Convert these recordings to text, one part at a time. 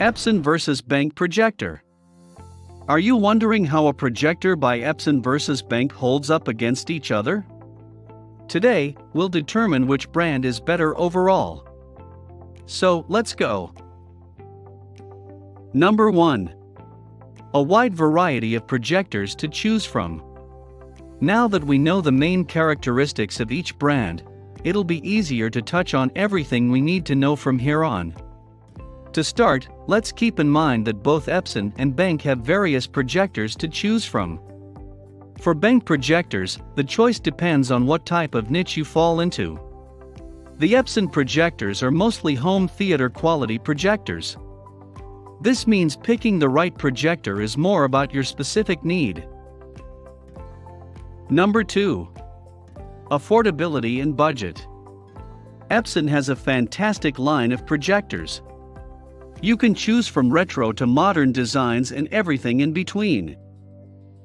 Epson vs. BenQ projector. Are you wondering how a projector by Epson vs. BenQ holds up against each other? Today, we'll determine which brand is better overall. So, let's go. Number 1. A wide variety of projectors to choose from. Now that we know the main characteristics of each brand, it'll be easier to touch on everything we need to know from here on. To start, let's keep in mind that both Epson and BenQ have various projectors to choose from. For BenQ projectors, the choice depends on what type of niche you fall into. The Epson projectors are mostly home theater quality projectors. This means picking the right projector is more about your specific need. Number 2. Affordability and budget. Epson has a fantastic line of projectors. You can choose from retro to modern designs and everything in between.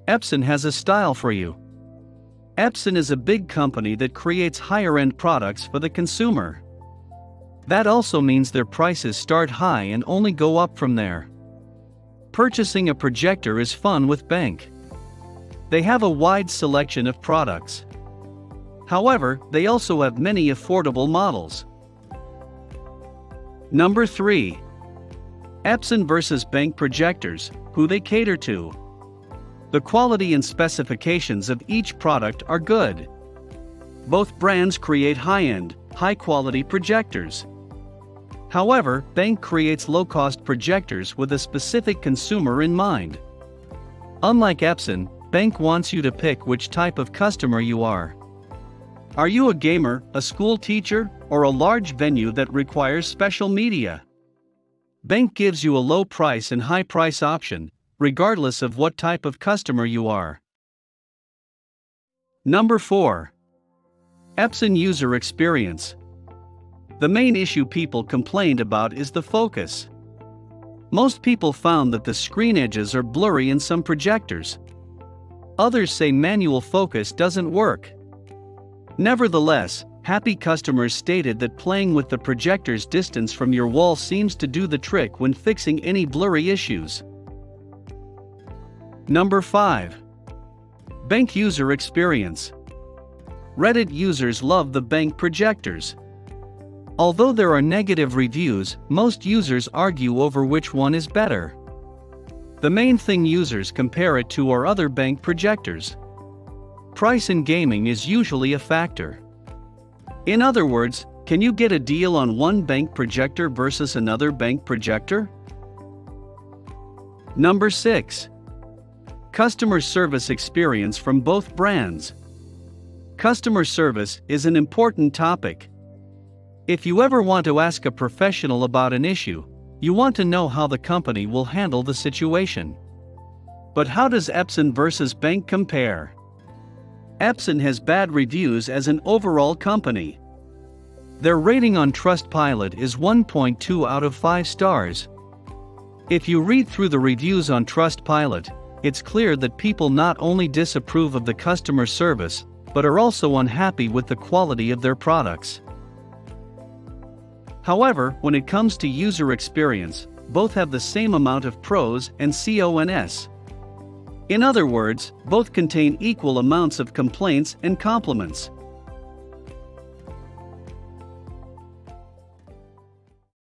Epson has a style for you. Epson is a big company that creates higher-end products for the consumer. That also means their prices start high and only go up from there. Purchasing a projector is fun with BenQ. They have a wide selection of products. However, they also have many affordable models. Number 3. Epson vs. BenQ projectors, who they cater to. The quality and specifications of each product are good. Both brands create high-end, high-quality projectors. However, BenQ creates low-cost projectors with a specific consumer in mind. Unlike Epson, BenQ wants you to pick which type of customer you are. Are you a gamer, a school teacher, or a large venue that requires special media? BenQ gives you a low price and high price option, regardless of what type of customer you are. Number 4. Epson user experience. The main issue people complained about is the focus. Most people found that the screen edges are blurry in some projectors. Others say manual focus doesn't work. Nevertheless, happy customers stated that playing with the projector's distance from your wall seems to do the trick when fixing any blurry issues. Number 5. BenQ user experience. Reddit users love the BenQ projectors. Although there are negative reviews, most users argue over which one is better. The main thing users compare it to are other BenQ projectors. Price in gaming is usually a factor. In other words, can you get a deal on one BenQ projector versus another BenQ projector? Number 6. Customer service experience from both brands. Customer service is an important topic. If you ever want to ask a professional about an issue, you want to know how the company will handle the situation. But how does Epson versus BenQ compare? Epson has bad reviews as an overall company. Their rating on Trustpilot is 1.2 out of 5 stars. If you read through the reviews on Trustpilot, it's clear that people not only disapprove of the customer service, but are also unhappy with the quality of their products. However, when it comes to user experience, both have the same amount of pros and cons. In other words, both contain equal amounts of complaints and compliments.